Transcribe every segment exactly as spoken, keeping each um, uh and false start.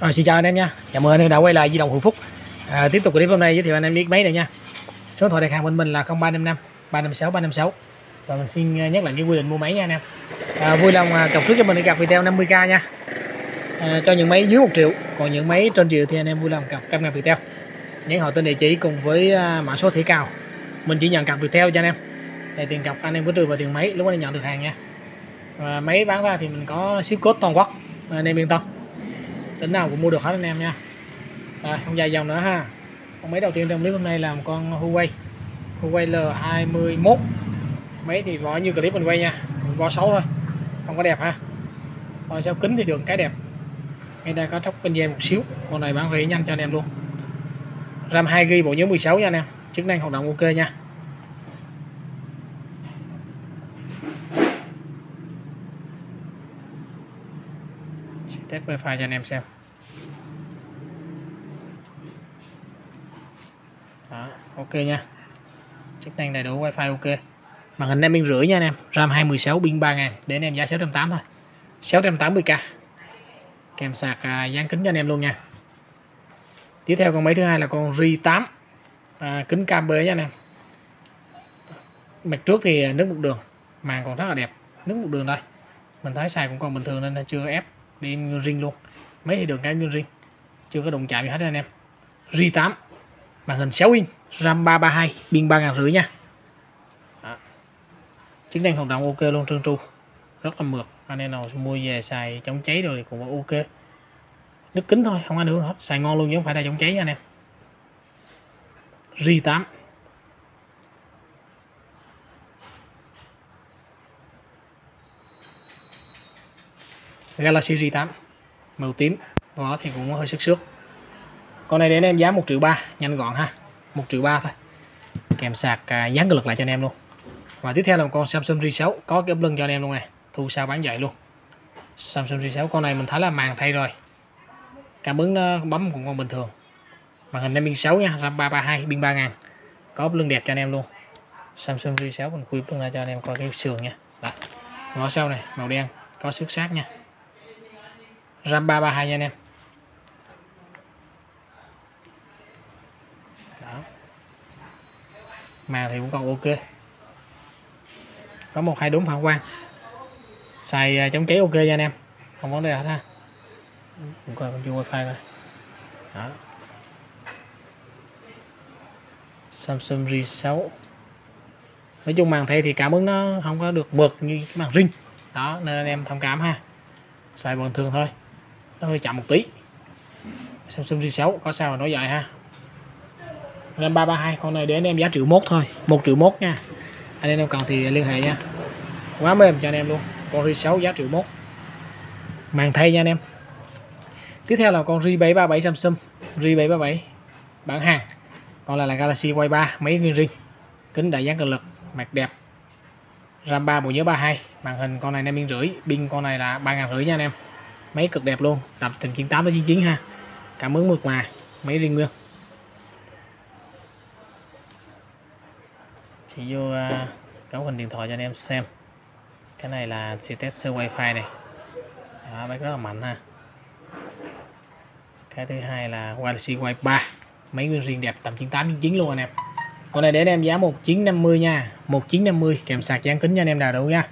Rồi, xin chào anh em nha, chào mừng anh em đã quay lại di động Hữu Phúc. à, Tiếp tục clip hôm nay giới thiệu anh em biết máy này nha. Số điện thoại đặt hàng bên mình là không ba năm năm ba năm sáu ba năm sáu. Và mình xin nhắc lại những quy định mua máy nha anh em. à, Vui lòng cọc trước cho mình để cặp Viettel năm mươi k nha. à, Cho những máy dưới một triệu. Còn những máy trên triệu thì anh em vui lòng cọc trăm ngàn Viettel. Nhắn họ tên địa chỉ cùng với mã số thẻ cào. Mình chỉ nhận cặp Viettel cho anh em. Để tiền cọc anh em cứ trừ vào tiền máy lúc anh em nhận được hàng nha. à, Máy bán ra thì mình có ship code toàn quốc, anh em yên tâm, tỉnh nào cũng mua được hết anh em nha. Rồi, không dài dòng nữa ha. Con máy đầu tiên trong clip hôm nay là một con Huawei Huawei L hai mốt. Máy thì vỏ như clip mình quay nha, vỏ xấu thôi, không có đẹp ha. Rồi sau kính thì được cái đẹp, ngay đây có tróc bên dây một xíu. Con này bán rẻ nhanh cho anh em luôn. RAM hai gi-ga-bai bộ nhớ mười sáu nha anh em. Chức năng hoạt động ok nha. Test Wi-Fi cho anh em xem. Đó, ok nha. Chức năng đầy đủ, Wi-Fi ok. Màn hình năm inch rưỡi nha anh em. RAM hai trăm mười sáu, pin ba nghìn. Để anh em giá sáu trăm tám mươi thôi, sáu trăm tám mươi k. Kèm sạc à, dán kính cho anh em luôn nha. Tiếp theo con máy thứ hai là con ri tám. à, Kính cam bê nha anh em. Mặt trước thì nước một đường. Màn còn rất là đẹp. Nước một đường đây, mình thấy xài cũng còn bình thường nên chưa ép đi riêng luôn. Mấy thì đường cái nguyên riêng, chưa có đụng chạm gì hết anh em. ri tám, màn hình sáu inch, RAM ba trăm ba mươi hai, pin ba nghìn rưỡi nha. Đó. Chức năng hoạt động ok luôn, trơn tru, rất là mượt. Anh em nào mua về xài chống cháy rồi thì cũng ok. Nước kính thôi, không ảnh hưởng hết, xài ngon luôn chứ không phải là chống cháy nha anh em. ri tám. Galaxy G tám màu tím, vỏ thì cũng hơi sức xước. Con này để anh em giá một triệu ba, nhanh gọn ha, một triệu ba thôi. Kèm sạc à, dán cực lực lại cho anh em luôn. Và tiếp theo là một con Samsung ri sáu, có cái ốp lưng cho anh em luôn này, thu sao bán dậy luôn. Samsung ri sáu, con này mình thấy là màn thay rồi, cảm ứng nó bấm cũng còn bình thường. Màn hình năm inch sáu nha, RAM ba trăm ba mươi hai, pin ba nghìn, có ốp lưng đẹp cho anh em luôn. Samsung ri sáu mình khui ốp lưng ra cho anh em coi cái sườn nha. Đó, vỏ sau này màu đen, có xước sát nha. RAM ba trăm ba mươi hai nha anh em. Đó. Màn thì cũng còn ok. Có một hai đốm phản quang. Xài chống cháy ok nha anh em. Không vấn đề hết ha. Cũng coi con Wi-Fi coi. Đó. Samsung ri sáu. Nói chung màn thay thì cảm ứng nó không có được mượt như cái màn ring. Đó nên anh em thông cảm ha. Xài bình thường thôi. Nó hơi chậm một tí. Samsung ri sáu có sao mà nói vậy ha. RAM ba trăm ba mươi hai, con này để anh em giá triệu mốt thôi, một triệu mốt nha. Anh em cần thì liên hệ nha. Quá mềm cho anh em luôn. Con ri sáu giá triệu mốt. Màn thay nha anh em. Tiếp theo là con ri bảy ba bảy Samsung, ri bảy ba bảy bản hàng. Còn là là Galaxy Y ba, máy nguyên riêng. Kính đại dán cực lực, mặt đẹp. RAM ba bộ nhớ ba mươi hai, màn hình con này năm inch rưỡi, pin con này là ba nghìn rưỡi nha anh em. Máy cực đẹp luôn, tầm từ chín tám đến chín chín ha. Cảm ứng mượt mà, máy riêng nguyên. Chị vô uh, cấu hình điện thoại cho anh em xem. Cái này là sẽ test Wi-Fi này. Đó, máy rất là mạnh ha. Cái thứ hai là Galaxy Y ba, máy nguyên riêng đẹp tầm chín tám đến chín chín luôn anh em. Con này để anh em giá một nghìn chín trăm năm mươi nha, một nghìn chín trăm năm mươi, kèm sạc dán kính cho anh em đầy đủ nha.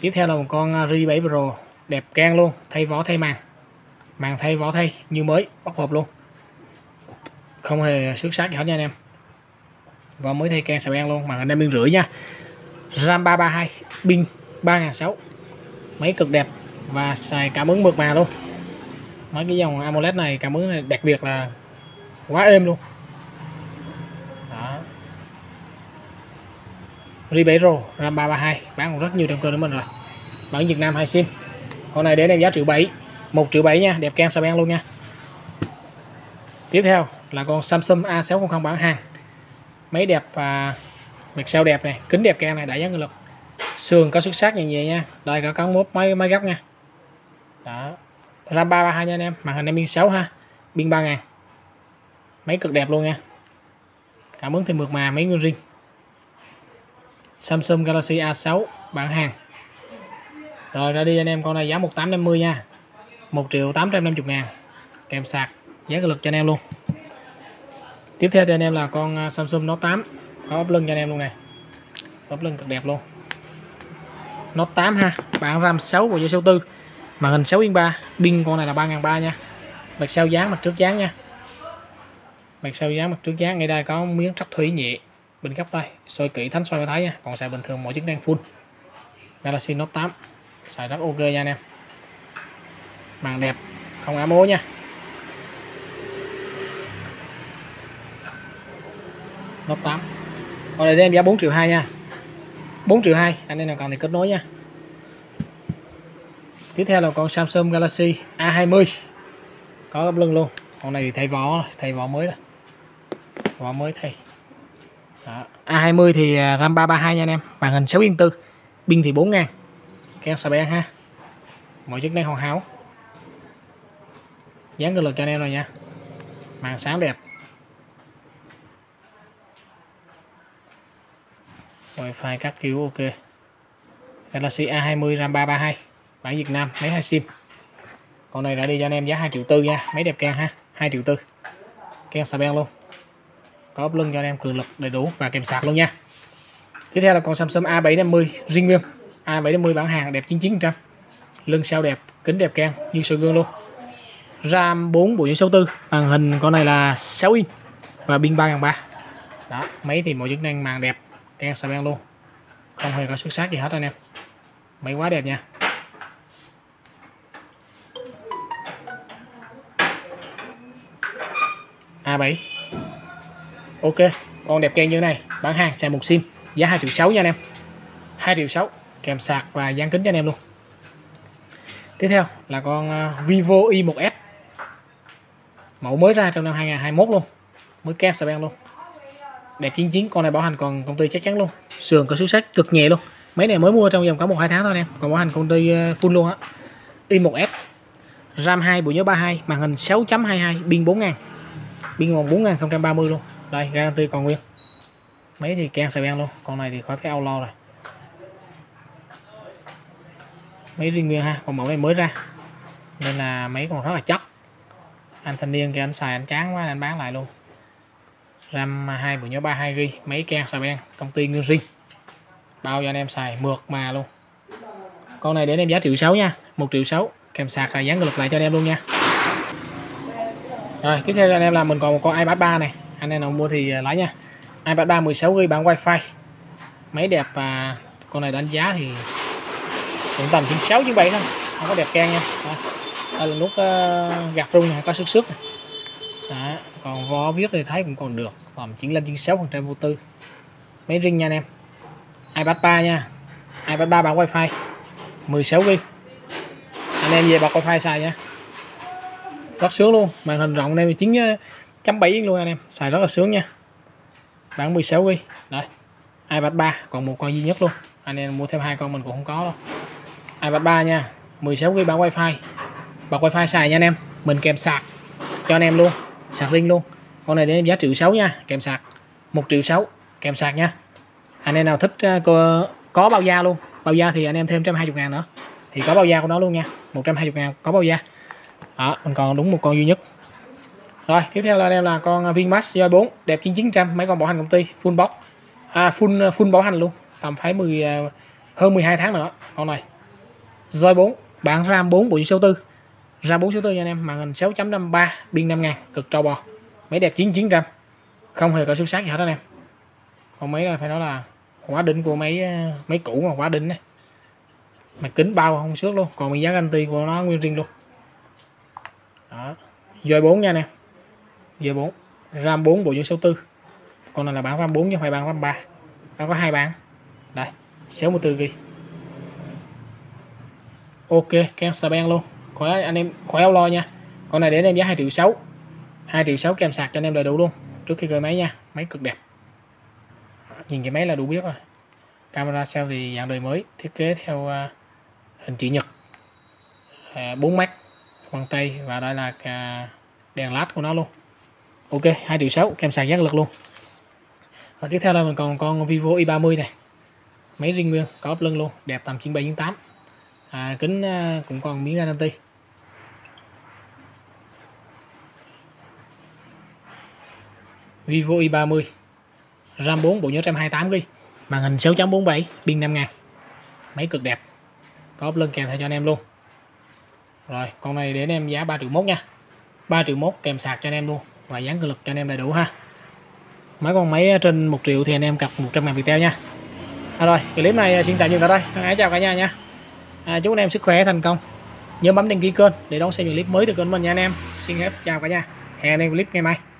Tiếp theo là một con ri bảy Pro, đẹp can luôn, thay vỏ thay màn. Màn thay vỏ thay như mới, bóc hộp luôn. Không hề xước sát gì hết nha anh em. Vỏ mới thay can sạc an luôn, màn hình năm inch rưỡi nha. RAM ba trăm ba mươi hai, pin ba nghìn sáu trăm. Máy cực đẹp và xài cảm ứng mượt mà luôn. Mấy cái dòng AMOLED này cảm ứng này đặc biệt là quá êm luôn. ri bảy Pro, RAM ba trăm ba mươi hai, bán cũng rất nhiều trong kênh của mình rồi. Bản Việt Nam hai sim. Con này để đem giá một triệu bảy, một triệu bảy nha, đẹp can sạc an luôn nha. Tiếp theo là con Samsung A sáu không không bản hàng. Máy đẹp và mặt sau đẹp này, kính đẹp can này, đã dán lực. Sườn có xước sát nhẹ nhẹ nha. Đây có cắn mốt máy máy gấp nha. Đó. RAM ba trăm ba mươi hai nha anh em, màn hình năm inch sáu ha, pin ba nghìn. Máy cực đẹp luôn nha. Cảm ứng thì mượt mà, máy nguyên riêng. Samsung Galaxy A sáu bản hàng. Rồi ra đi anh em, con này giá một nghìn tám trăm năm mươi nha, một triệu tám trăm năm mươi ngàn. kèm sạc, giá cực lực cho anh em luôn. Tiếp theo cho anh em là con Samsung Note tám, có ốp lưng cho anh em luôn này, ốp lưng cực đẹp luôn. Note tám ha, bản RAM sáu và sáu tư, màn hình sáu phẩy ba, pin con này là ba nghìn ba trăm nha. Mặt sau dán, mặt trước dán nha. Mặt sau dán, mặt trước dán, ngay đây có miếng trắc thủy nhẹ bên góc đây, soi kỹ thánh soi có thấy nha, còn xài bình thường mọi chức năng full. Galaxy Note tám xài rất ok nha anh em. Màn đẹp, không ám ố nha. Note tám. Còn này đem giá bốn triệu hai nha. bốn triệu hai, anh em nào cần thì kết nối nha. Tiếp theo là con Samsung Galaxy A hai mươi. Có gấp lưng luôn. Con này thì thay vỏ, thay vỏ mới rồi. Vỏ mới thay. Đó. A hai mươi thì RAM ba trăm ba mươi hai nha anh em. Màn hình sáu phẩy bốn, pin thì bốn nghìn. Keo xà beng ha. Mọi chức năng hoàn hảo. Dán cơ lực cho anh em rồi nha. Màn sáng đẹp. Wi-Fi các kiểu ok. Galaxy A hai mươi RAM ba trăm ba mươi hai, bản Việt Nam, máy hai sim. Con này đã đi cho anh em giá hai triệu tư nha, máy đẹp keng ha, hai triệu tư. Keng xà beng luôn. Có ốp lưng cho anh em cường lực đầy đủ và kèm sạc luôn nha. Tiếp theo là con Samsung A bảy năm mươi riêng nguyên, A bảy năm mươi bản hàng đẹp chín chín phần trăm. Lưng sao đẹp, kính đẹp keng như sợi gương luôn. RAM bốn bộ nhớ sáu tư, màn hình con này là sáu inch và pin ba nghìn ba trăm. Đó, máy thì mọi chức năng, màn đẹp, keng xà beng luôn. Không hề có xuất sắc gì hết anh em. Máy quá đẹp nha. A bảy. Ok, con đẹp keng như thế này, bán hàng xài một sim, giá hai triệu sáu nha anh em. hai triệu sáu, kèm sạc và dán kính cho anh em luôn. Tiếp theo là con Vivo Y một S. Mẫu mới ra trong năm hai nghìn không trăm hai mươi mốt luôn. Mới keng xà beng luôn. Đẹp chín chín, con này bảo hành còn công ty chắc chắn luôn. Sườn có xúc xích cực nhẹ luôn. Máy này mới mua trong vòng có một đến hai tháng thôi anh em, còn bảo hành công ty full luôn á. Y một S. RAM hai bộ nhớ ba mươi hai, màn hình sáu chấm hai hai, pin bốn nghìn. Pin còn bốn nghìn không trăm ba mươi luôn. Đây, garanti còn nguyên. Máy thì keng xà beng luôn, con này thì khỏi phải âu lo rồi. Máy riêng nguyên ha, còn mẫu này mới ra nên là máy còn rất là chất. Anh thanh niên kia anh xài anh chán quá anh bán lại luôn. RAM hai bộ nhớ ba mươi hai gi-ga-bai, máy keng xà beng, công ty nguyên riêng, bao cho anh em xài mượt mà luôn. Con này để em giá một triệu sáu nha, một triệu sáu, kèm sạc và dán lực lại cho anh em luôn nha. Rồi tiếp theo cho anh em là mình còn một con iPad ba này, anh em nào mua thì lấy nha. iPad ba mười sáu gi-ga-bai bản Wi-Fi, máy đẹp và con này đánh giá thì cũng tầm chỉ sáu đến bảy thôi, không có đẹp keng nha. Đó. Đây là nút uh, gạt rung này, có xước xước này. Đó. Còn vó viết thì thấy cũng còn được, tầm chín mươi lăm đến chín mươi sáu phần trăm vô tư. Máy riêng nha anh em. iPad ba nha, iPad ba bản Wi-Fi mười sáu gi-ga-bai, anh em về bật Wi-Fi xài nha, rất sướng luôn. Màn hình rộng này chín phẩy bảy inch luôn anh em, xài rất là sướng nha. Bản mười sáu gi-ga-bai đấy, iPad ba còn một con duy nhất luôn, anh em mua thêm hai con mình cũng không có đâu. iPad ba nha, mười sáu gi-ga-bai bản Wi-Fi, bật Wi-Fi xài nha anh em, mình kèm sạc cho anh em luôn, sạc riêng luôn. Con này đến giá một triệu sáu nha, kèm sạc, một triệu sáu, kèm sạc nha. Anh em nào thích có, có bao da luôn, bao da thì anh em thêm một trăm hai mươi ngàn nữa thì có bao da của nó luôn nha, một trăm hai mươi ngàn có bao da. Đó, mình còn đúng một con duy nhất. Rồi tiếp theo là anh em là con Vinmax Joy bốn, đẹp chín chín phần trăm, mấy con bảo hành công ty full box, à, full full bảo hành luôn, tầm phải mười hơn mười hai tháng nữa. Con này Joy bốn, bản RAM bốn bộ nhớ sáu tư, RAM bốn sáu tư nha anh em, màn hình sáu chấm năm ba, pin năm nghìn, cực trâu bò. Máy đẹp chín chín phần trăm, không hề có xuất sắc gì hết anh em. Còn máy này phải nói là quá đỉnh của máy máy cũ mà quá đỉnh này. Mặt kính bao không xước luôn, còn giá garanti của nó nguyên riêng luôn. Đó. Joy bốn nha anh em. Joy bốn, RAM bốn bộ nhớ sáu tư. Con này là bản RAM bốn chứ không phải bản RAM ba. Nó có hai bản. Đây, sáu mươi tư gi-ga-bai. Ok, keng xà beng luôn. Khỏi anh em khỏi áo lo nha. Con này để anh em giá hai triệu sáu. hai triệu sáu kèm sạc cho anh em đầy đủ luôn. Trước khi gửi máy nha, máy cực đẹp. Nhìn cái máy là đủ biết rồi. Camera sau thì dạng đời mới, thiết kế theo hình chữ nhật. bốn mắt, quăng tay và đây là đèn led của nó luôn. Ok, hai triệu sáu kèm sạc giác lực luôn. Và tiếp theo là mình còn con Vivo Y ba mươi này. Máy riêng nguyên, có ốp lưng luôn, đẹp tầm chín bảy chín tám. À, kính cũng còn miếng garanti. Vivo i ba mươi, RAM bốn bộ nhớ một trăm hai mươi tám gi-ga-bai, màn hình sáu chấm bốn bảy, pin năm nghìn, máy cực đẹp, có ốp lưng kèm theo cho anh em luôn. Rồi con này để anh em giá ba triệu mốt nha, ba triệu mốt kèm sạc cho anh em luôn và dán cơ lực cho anh em đầy đủ ha. Mấy con máy trên một triệu thì anh em cặp một trăm ngàn Viettel nha. À, rồi clip này xin tạm dừng tại đây. Thân ái chào cả nhà nha. À, chúc anh em sức khỏe thành công. Nhớ bấm đăng ký kênh để đón xem những clip mới từ kênh mình nha anh em. Xin phép chào cả nhà. Hẹn anh em clip ngày mai.